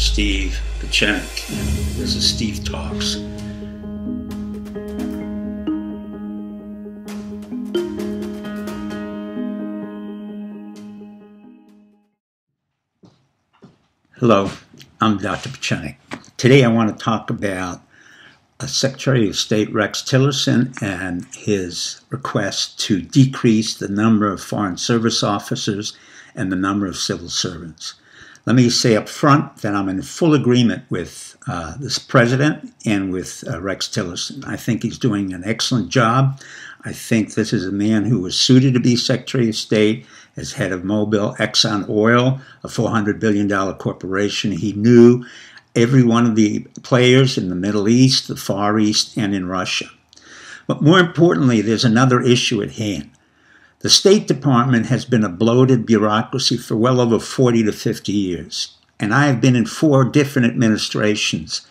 and Steve Pachanik. This is Steve Talks. Hello, I'm Dr. Pachanik. Today I want to talk about Secretary of State Rex Tillerson and his request to decrease the number of Foreign Service officers and the number of civil servants. Let me say up front that I'm in full agreement with this president and with Rex Tillerson. I think he's doing an excellent job. I think this is a man who was suited to be Secretary of State as head of Mobil Exxon Oil, a $400 billion corporation. He knew every one of the players in the Middle East, the Far East, and in Russia. But more importantly, there's another issue at hand. The State Department has been a bloated bureaucracy for well over 40 to 50 years, and I have been in four different administrations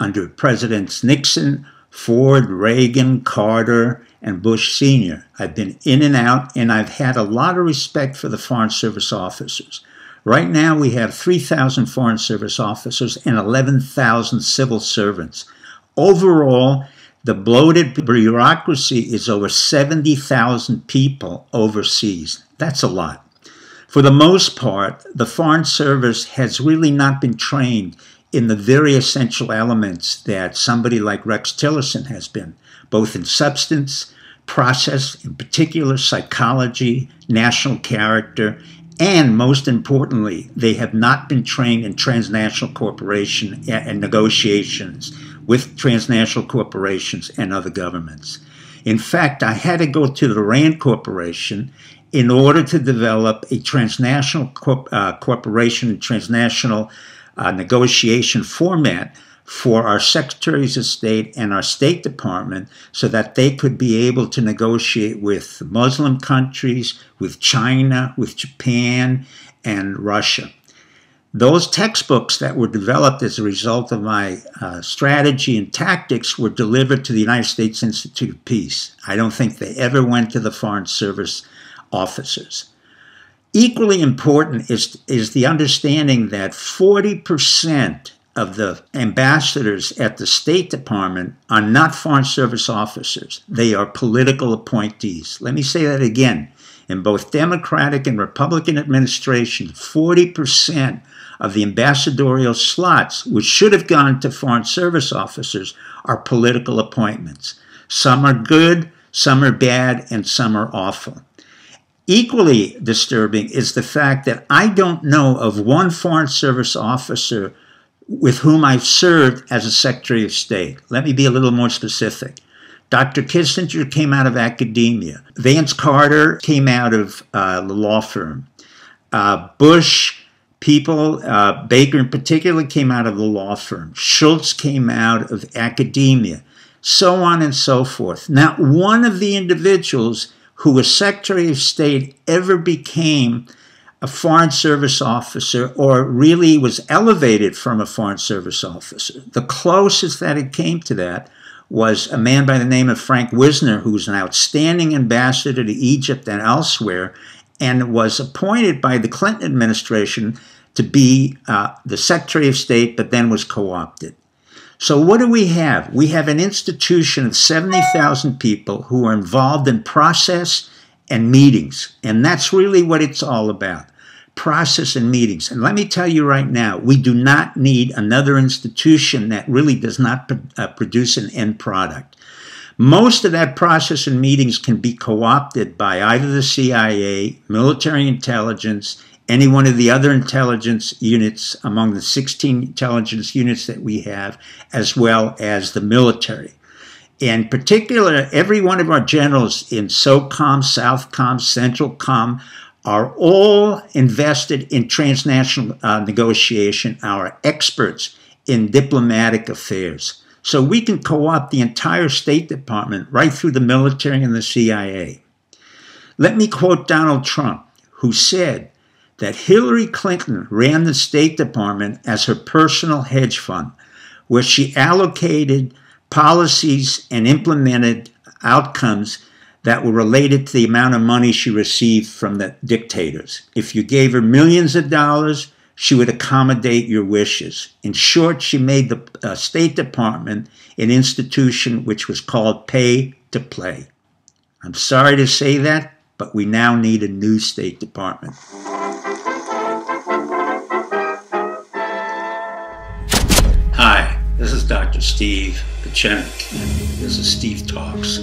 under Presidents Nixon, Ford, Reagan, Carter, and Bush Sr. I've been in and out, and I've had a lot of respect for the Foreign Service officers. Right now, we have 3,000 Foreign Service officers and 11,000 civil servants. Overall, the bloated bureaucracy is over 70,000 people overseas. That's a lot. For the most part, the Foreign Service has really not been trained in the very essential elements that somebody like Rex Tillerson has been, both in substance, process, in particular psychology, national character, and most importantly, they have not been trained in transnational corporation and negotiations with transnational corporations and other governments. In fact, I had to go to the RAND Corporation in order to develop a transnational corporation and transnational negotiation format for our Secretaries of State and our State Department so that they could be able to negotiate with Muslim countries, with China, with Japan, and Russia. Those textbooks that were developed as a result of my strategy and tactics were delivered to the United States Institute of Peace. I don't think they ever went to the Foreign Service officers. Equally important is the understanding that 40% of the ambassadors at the State Department are not Foreign Service officers. They are political appointees. Let me say that again. In both Democratic and Republican administrations, 40% of the ambassadorial slots, which should have gone to Foreign Service officers, are political appointments. Some are good, some are bad, and some are awful. Equally disturbing is the fact that I don't know of one Foreign Service officer with whom I've served as a Secretary of State. Let me be a little more specific. Dr. Kissinger came out of academia. Vance Carter came out of the law firm. Bush people, Baker in particular, came out of the law firm. Schultz came out of academia, so on and so forth. Not one of the individuals who was Secretary of State ever became a Foreign Service officer or really was elevated from a Foreign Service officer. The closest that it came to that was a man by the name of Frank Wisner, who was an outstanding ambassador to Egypt and elsewhere, and was appointed by the Clinton administration to be the Secretary of State, but then was co-opted. So what do we have? We have an institution of 70,000 people who are involved in process and meetings, and that's really what it's all about. Process and meetings. And let me tell you right now, we do not need another institution that really does not produce an end product. Most of that process and meetings can be co-opted by either the CIA, military intelligence, any one of the other intelligence units among the 16 intelligence units that we have, as well as the military. In particular, every one of our generals in SOCOM, SouthCOM, CentralCOM are all invested in transnational negotiation, are experts in diplomatic affairs. So we can co-opt the entire State Department right through the military and the CIA. Let me quote Donald Trump, who said that Hillary Clinton ran the State Department as her personal hedge fund, where she allocated policies and implemented outcomes that were related to the amount of money she received from the dictators. If you gave her millions of dollars, she would accommodate your wishes. In short, she made the State Department an institution which was called pay to play. I'm sorry to say that, but we now need a new State Department. Hi, this is Dr. Steve Pachanik, and this is Steve Talks.